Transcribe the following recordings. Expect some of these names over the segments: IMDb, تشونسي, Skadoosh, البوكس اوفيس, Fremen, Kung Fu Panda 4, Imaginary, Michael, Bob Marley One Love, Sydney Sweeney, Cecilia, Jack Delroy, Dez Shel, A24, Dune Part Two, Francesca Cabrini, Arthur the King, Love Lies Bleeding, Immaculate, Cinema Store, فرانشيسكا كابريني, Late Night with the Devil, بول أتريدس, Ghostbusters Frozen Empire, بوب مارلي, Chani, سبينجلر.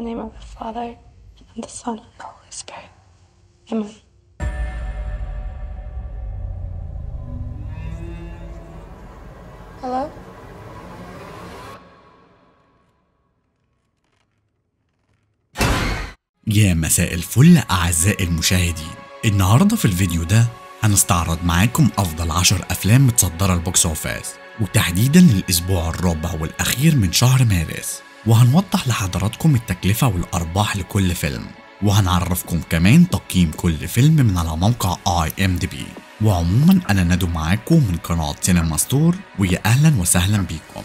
In the name of the Father, and the Son, and the Holy Spirit. Amen. Hello? يا مساء الفل أعزائي المشاهدين. النهاردة في الفيديو ده هنستعرض معاكم أفضل 10 أفلام متصدرة البوكس أوفيس، وتحديدا للأسبوع الرابع والأخير من شهر مارس، وهنوضح لحضراتكم التكلفة والأرباح لكل فيلم، وهنعرفكم كمان تقييم كل فيلم من على موقع IMDb. وعموما أنا ندو معاكم من قناة سينما ستور، ويا أهلا وسهلا بيكم.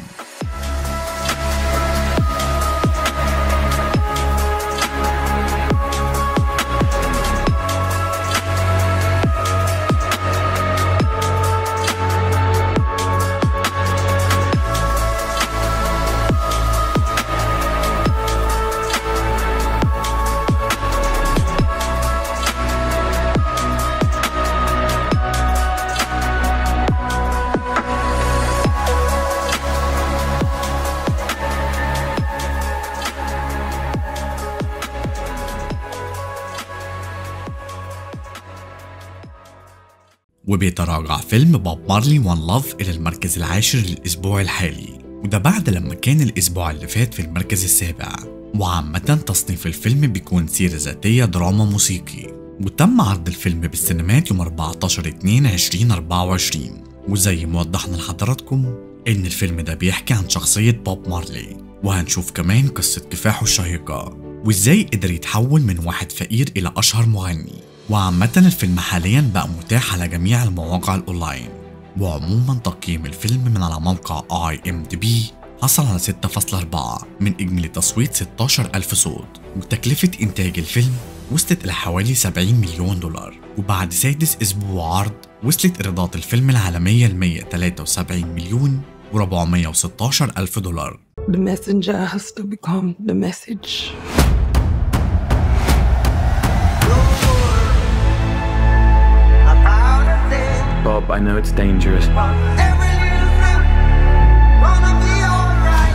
وبيتراجع فيلم بوب مارلي وان لاف إلى المركز العاشر للأسبوع الحالي، وده بعد لما كان الأسبوع اللي فات في المركز السابع. وعامة تصنيف الفيلم بيكون سيرة ذاتية دراما موسيقي، وتم عرض الفيلم بالسينمات يوم 14/2/2024. وزي ما وضحنا لحضراتكم إن الفيلم ده بيحكي عن شخصية بوب مارلي، وهنشوف كمان قصة كفاحه الشيقة وإزاي قدر يتحول من واحد فقير إلى أشهر مغني. وعامة الفيلم حاليا بقى متاح على جميع المواقع الاونلاين. وعموما تقييم الفيلم من على موقع IMDb حصل على 6.4 من اجمالي تصويت 16,000 صوت، وتكلفة انتاج الفيلم وصلت الى حوالي 70 مليون دولار. وبعد سادس اسبوع عرض وصلت ايرادات الفيلم العالمية ل 173,416,000 دولار. The messenger has to become the message. Bob, I know it's dangerous,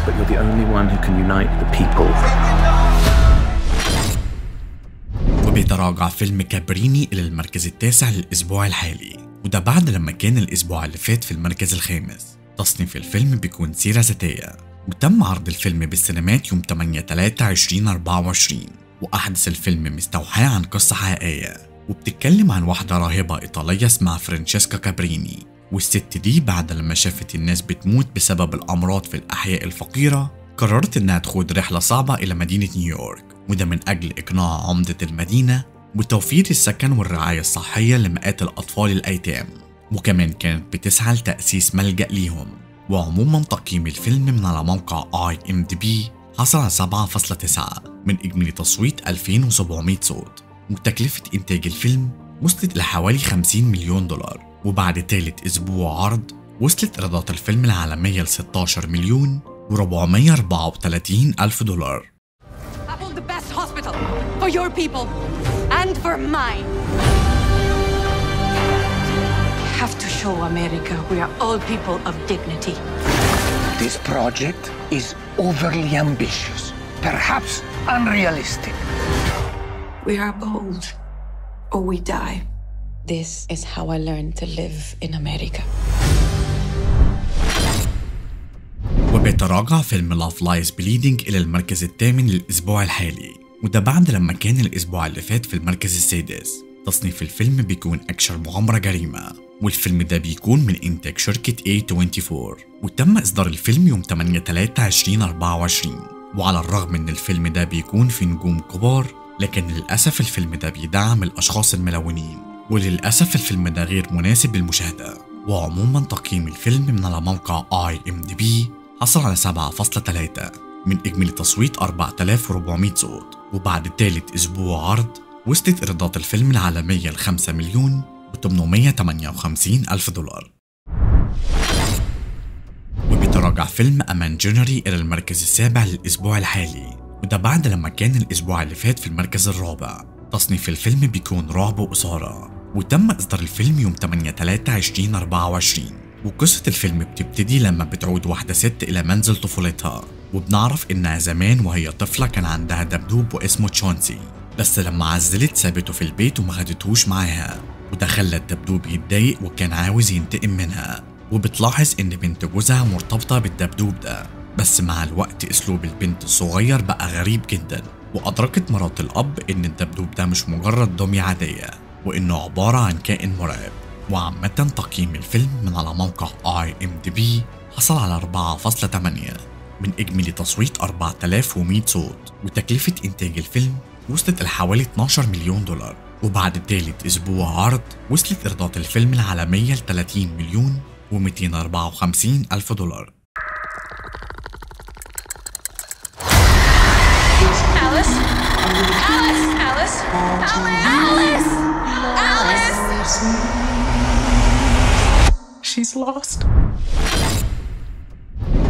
but you're the only one who can unite the people. وبيتراجع فيلم كابريني إلى المركز التاسع للأسبوع الحالي، وده بعد لما كان الأسبوع اللي فات في المركز الخامس. تصنيف الفيلم بيكون سيرة ذاتية، وتم عرض الفيلم بالسينمات يوم 8/3/2024. وأحدث الفيلم مستوحاة عن قصة حقيقية، وبتتكلم عن واحدة راهبة إيطالية اسمها فرانشيسكا كابريني، والست دي بعد لما شافت الناس بتموت بسبب الأمراض في الأحياء الفقيرة قررت إنها تخوض رحلة صعبة إلى مدينة نيويورك، وده من أجل إقناع عمدة المدينة بتوفير السكن والرعاية الصحية لمئات الأطفال الأيتام، وكمان كانت بتسعى لتأسيس ملجأ ليهم. وعموما تقييم الفيلم من على موقع IMDb حصل على 7.9 من إجمالي تصويت 2700 صوت، وتكلفة إنتاج الفيلم وصلت لحوالي 50 مليون دولار. وبعد ثالث أسبوع عرض وصلت إيرادات الفيلم العالمية ل 16,434,000 دولار. We are bold, or we die. This is how I learned to live in America. وبيتراجع فيلم Love Lies Bleeding إلى المركز الثامن للأسبوع الحالي، وده بعد لما كان الأسبوع اللي فات في المركز السادس. تصنيف الفيلم بيكون أكشن مغامرة جريمة، والفيلم ده بيكون من إنتاج شركة A24، وتم إصدار الفيلم يوم 8/3/2024. وعلى الرغم إن الفيلم ده بيكون في نجوم كبار، لكن للأسف الفيلم ده بيدعم الأشخاص الملونين، وللأسف الفيلم ده غير مناسب للمشاهدة. وعموما تقييم الفيلم من على موقع IMDb حصل على 7.3 من إجمالي تصويت 4400 صوت، وبعد ثالث أسبوع عرض وصلت إيرادات الفيلم العالمية ل 5,858,000 دولار. وبيتراجع فيلم أمانجنري إلى المركز السابع للأسبوع الحالي، وده بعد لما كان الأسبوع اللي فات في المركز الرابع. تصنيف الفيلم بيكون رعب وإثارة، وتم إصدار الفيلم يوم 8/3/2024. وقصة الفيلم بتبتدي لما بتعود واحدة ست إلى منزل طفولتها، وبنعرف إنها زمان وهي طفلة كان عندها دبدوب واسمه تشونسي، بس لما عزلت سابته في البيت وما خدتهوش معاها، وده خلى الدبدوب يتضايق وكان عاوز ينتقم منها. وبتلاحظ إن بنت جوزها مرتبطة بالدبدوب ده، بس مع الوقت أسلوب البنت الصغير بقى غريب جدا، وأدركت مرات الأب إن الدبدوب ده مش مجرد دمية عادية، وإنه عبارة عن كائن مرعب. وعامة تقييم الفيلم من على موقع IMDb حصل على 4.8 من إجمالي تصويت 4100 صوت، وتكلفة إنتاج الفيلم وصلت لحوالي 12 مليون دولار. وبعد تالت أسبوع عرض وصلت إيرادات الفيلم العالمية ل 30 مليون و254 ألف دولار.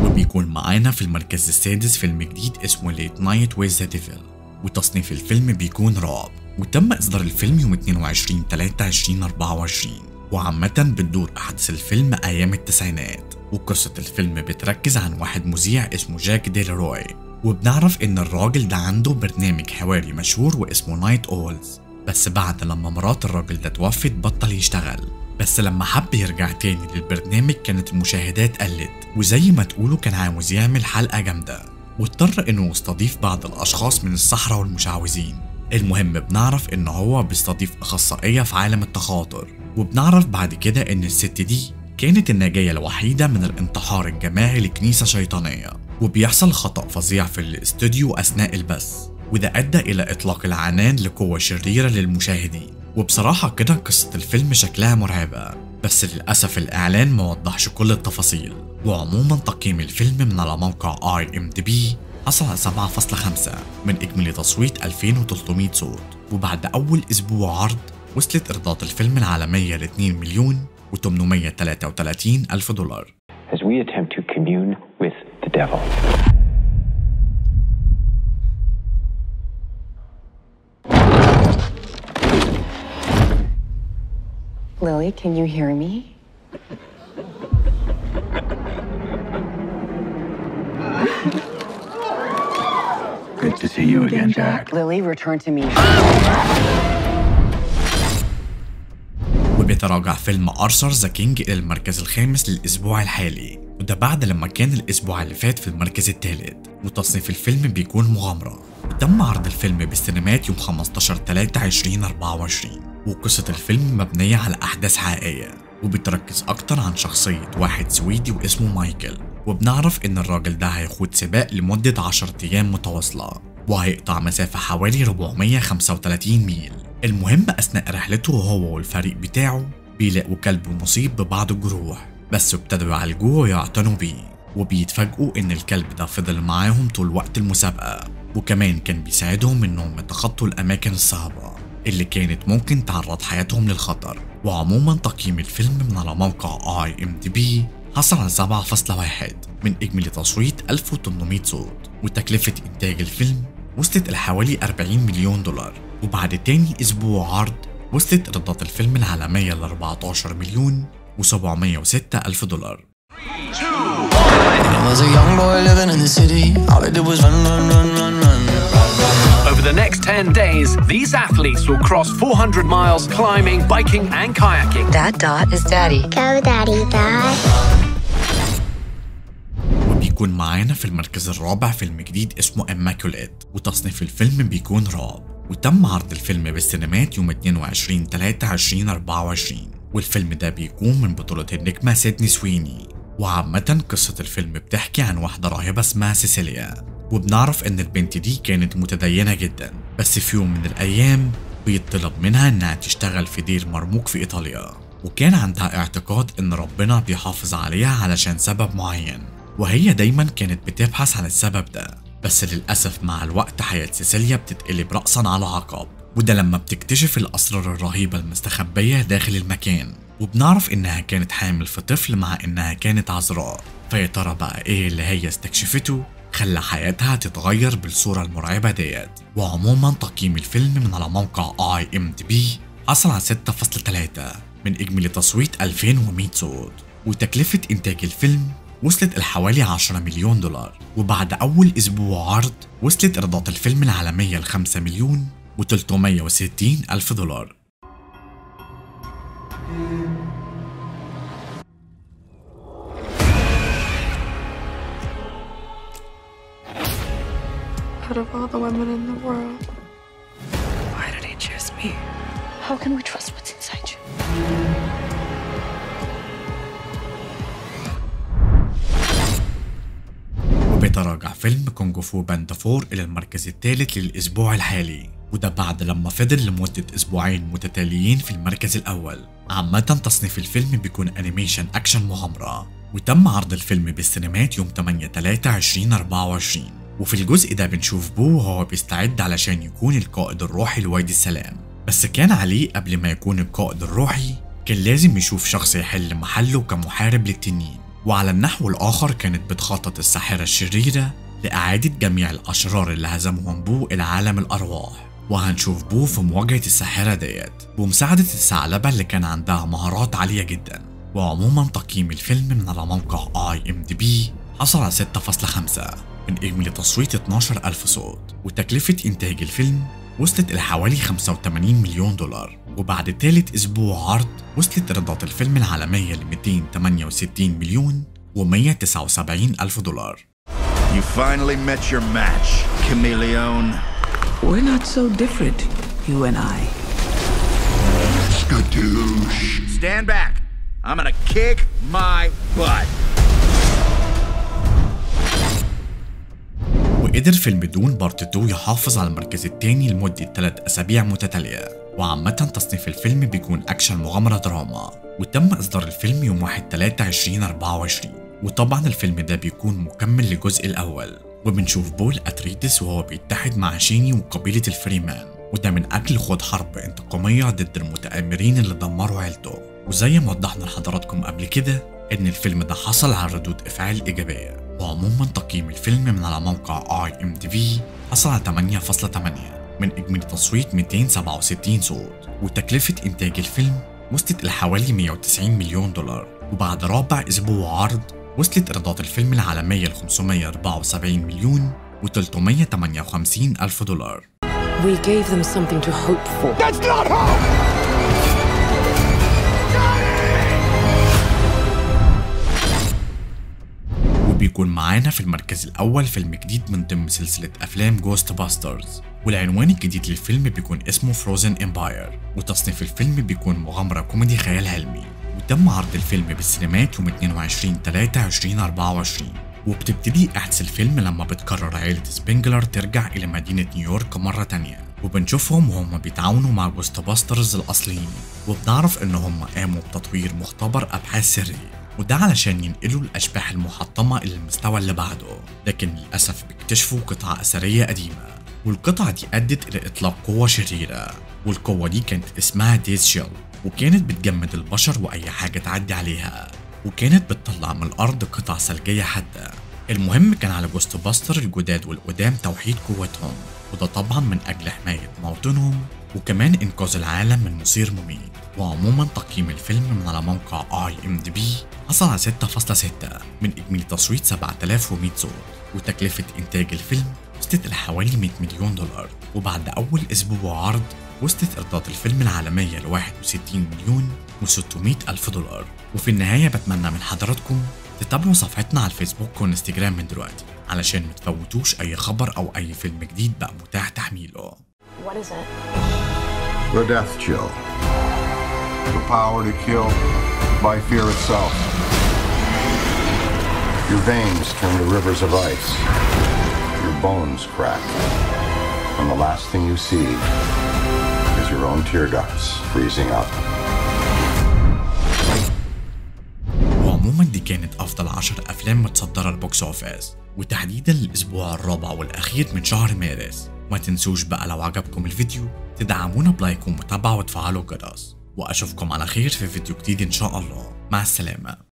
وبيكون معانا في المركز السادس فيلم جديد اسمه Late Night with the Devil، وتصنيف الفيلم بيكون رعب، وتم إصدار الفيلم يوم 22/3/2024. وعامة بتدور أحداث الفيلم أيام التسعينات، وقصة الفيلم بتركز عن واحد مذيع اسمه جاك ديلروي، وبنعرف إن الراجل ده عنده برنامج حواري مشهور واسمه نايت أولز، بس بعد لما مرات الراجل ده توفت بطل يشتغل، بس لما حب يرجع تاني للبرنامج كانت المشاهدات قلت، وزي ما تقولوا كان عاوز يعمل حلقة جامدة، واضطر إنه يستضيف بعض الأشخاص من الصحراء والمشعوذين. المهم بنعرف إن هو بيستضيف أخصائية في عالم التخاطر، وبنعرف بعد كده إن الست دي كانت الناجية الوحيدة من الانتحار الجماعي لكنيسة شيطانية، وبيحصل خطأ فظيع في الاستوديو أثناء البث، وده أدى إلى إطلاق العنان لقوة شريرة للمشاهدين. وبصراحة كده قصة الفيلم شكلها مرعبة، بس للأسف الإعلان موضحش كل التفاصيل. وعموما تقييم الفيلم من على موقع IMDb حصل على 7.5 من إجمالي تصويت 2300 صوت، وبعد أول أسبوع عرض وصلت إيرادات الفيلم العالمية ل 2 مليون و833 ألف دولار. As we attempt to commune with the devil. Lily, can you hear me? Good to see you again, Jack. Lily, return to me. وبيتراجع فيلم آرثر ذا كينج إلى المركز الخامس للأسبوع الحالي، وده بعد لما كان الأسبوع اللي فات في المركز الثالث. وتصنيف الفيلم بيكون مغامرة، وتم عرض الفيلم بالسينمات يوم 15/3/2024. وقصة الفيلم مبنية على أحداث حقيقية، وبتركز أكتر عن شخصية واحد سويدي واسمه مايكل، وبنعرف إن الراجل ده هيخوض سباق لمدة 10 أيام متواصلة، وهيقطع مسافة حوالي 435 ميل. المهم أثناء رحلته هو والفريق بتاعه بيلاقوا كلب مصيب ببعض الجروح، بس ابتدوا يعالجوه ويعتنوا بيه، وبيتفاجئوا إن الكلب ده فضل معاهم طول وقت المسابقة، وكمان كان بيساعدهم إنهم يتخطوا الأماكن الصعبة اللي كانت ممكن تعرض حياتهم للخطر. وعموما تقييم الفيلم من على موقع IMDb حصل على 7.1 من إجمالي تصويت 1800 صوت، وتكلفة إنتاج الفيلم وصلت لحوالي 40 مليون دولار. وبعد تاني أسبوع عرض وصلت إيرادات الفيلم العالمية ل 14 مليون و706 ألف دولار. Over the next 10 days, these athletes will cross 400 miles climbing, biking, and kayaking. That dot is daddy. Go daddy dot. وبيكون معانا في المركز الرابع فيلم جديد اسمه Immaculate، وتصنيف الفيلم بيكون رعب، وتم عرض الفيلم بالسينمات يوم 22/3/2024. والفيلم ده بيكون من بطولة النجمة سيدني سويني. وعامة قصة الفيلم بتحكي عن واحدة راهبة اسمها سيسيليا، وبنعرف إن البنت دي كانت متدينة جدا، بس في يوم من الأيام بيطلب منها إنها تشتغل في دير مرموق في إيطاليا، وكان عندها اعتقاد إن ربنا بيحافظ عليها علشان سبب معين، وهي دايما كانت بتبحث عن السبب ده، بس للأسف مع الوقت حياة سيسيليا بتتقلب رأسا على عقب، وده لما بتكتشف الأسرار الرهيبة المستخبية داخل المكان. وبنعرف إنها كانت حامل في طفل مع إنها كانت عذراء، فيا ترى بقى إيه اللي هي استكشفته خلى حياتها تتغير بالصورة المرعبة ديت. وعموما تقييم الفيلم من على موقع IMDb حصل على 6.3 من إجمالي تصويت 2100 صوت، وتكلفة إنتاج الفيلم وصلت لحوالي 10 مليون دولار، وبعد أول أسبوع عرض وصلت إيرادات الفيلم العالمية ل 5,360,000 دولار. Out of all the women in the world, why did he choose me? How can we trust what's inside you? وبيتراجع فيلم كونغ فو باندا 4 إلى المركز الثالث للأسبوع الحالي، وده بعد لما فضل لمدة أسبوعين متتاليين في المركز الأول. عامة تصنيف الفيلم بيكون أنيميشن أكشن مغامرة، وتم عرض الفيلم بالسينمات يوم 8/3/2024. وفي الجزء ده بنشوف بو وهو بيستعد علشان يكون القائد الروحي لوادي السلام، بس كان عليه قبل ما يكون القائد الروحي كان لازم يشوف شخص يحل محله كمحارب للتنين. وعلى النحو الآخر كانت بتخطط الساحرة الشريرة لإعادة جميع الأشرار اللي هزمهم بو إلى عالم الأرواح، وهنشوف بو في مواجهة الساحرة ديت بمساعدة الثعلبة اللي كان عندها مهارات عالية جدا. وعموما تقييم الفيلم من على موقع IMDb حصل على 6.5 من إجمالي تصويت 12,000 صوت، وتكلفة إنتاج الفيلم وصلت إلى حوالي 85 مليون دولار. وبعد ثالث أسبوع عرض وصلت إيرادات الفيلم العالمية ل 268,179,000 دولار. You finally met your match, chameleon. We're not so different, you and I. Skadoosh. Stand back. I'm gonna kick my butt. قدر فيلم دون بارت 2 يحافظ على المركز الثاني لمدة 3 أسابيع متتالية. وعامة تصنيف الفيلم بيكون أكشن مغامرة دراما، وتم إصدار الفيلم يوم 1/3/2024. وطبعا الفيلم ده بيكون مكمل للجزء الأول، وبنشوف بول أتريدس وهو بيتحد مع شيني وقبيلة الفريمان، وده من أجل خوض حرب انتقامية ضد المتآمرين اللي دمروا عيلته. وزي ما وضحنا لحضراتكم قبل كده إن الفيلم ده حصل على ردود إفعال إيجابية. وعموما تقييم الفيلم من على موقع IMDb حصل على 8.8 من إجمالي تصويت 267 صوت، وتكلفة إنتاج الفيلم وصلت إلى حوالي 190 مليون دولار. وبعد رابع أسبوع عرض وصلت إيرادات الفيلم العالمية ل 574,358,000 دولار. We gave them something to hope for. That's not hope! بيكون معانا في المركز الأول فيلم جديد من ضمن سلسلة أفلام جوست باسترز، والعنوان الجديد للفيلم بيكون اسمه فروزن امباير، وتصنيف الفيلم بيكون مغامرة كوميدي خيال علمي. وتم عرض الفيلم بالسينمات يوم 22/3/2024. وبتبتدي أحداث الفيلم لما بتقرر عائلة سبينجلر ترجع إلى مدينة نيويورك مرة تانية، وبنشوفهم وهم بيتعاونوا مع جوست باسترز الأصليين، وبنعرف إن هم قاموا بتطوير مختبر أبحاث سرية، وده علشان ينقلوا الأشباح المحطمة إلى المستوى اللي بعده. لكن للأسف بيكتشفوا قطعة أثرية قديمة، والقطعة دي أدت إلى إطلاق قوة شريرة، والقوة دي كانت اسمها ديز شيل، وكانت بتجمد البشر وأي حاجة تعدي عليها، وكانت بتطلع من الأرض قطع ثلجية حادة. المهم كان على جوست باستر الجداد والقدام توحيد قوتهم، وده طبعا من أجل حماية موطنهم وكمان إنقاذ العالم من مصير مميت. وعموما تقييم الفيلم من على موقع IMDb حصل على 6.6 من إجمالي تصويت 7100 صوت، وتكلفة إنتاج الفيلم وصلت لحوالي 100 مليون دولار. وبعد أول أسبوع عرض وصلت إيرادات الفيلم العالمية ل 61,600,000 دولار. وفي النهاية بتمنى من حضراتكم تتابعوا صفحتنا على الفيسبوك وانستجرام من دلوقتي علشان متفوتوش أي خبر أو أي فيلم جديد بقى متاح تحميله. What is it? The death chill. The power to kill by fear itself. Your veins turn to rivers of ice. Your bones crack. And the last thing you see is your own tear ducts freezing up. وعموما دي كانت أفضل 10 أفلام متصدرة البوكس أوفيس، وتحديدا الأسبوع الرابع والأخير من شهر مارس. ما تنسوش بقى لو عجبكم الفيديو تدعمونا بلايك ومتابعة وتفعلوا الجرس، وأشوفكم على خير في فيديو جديد إن شاء الله. مع السلامة.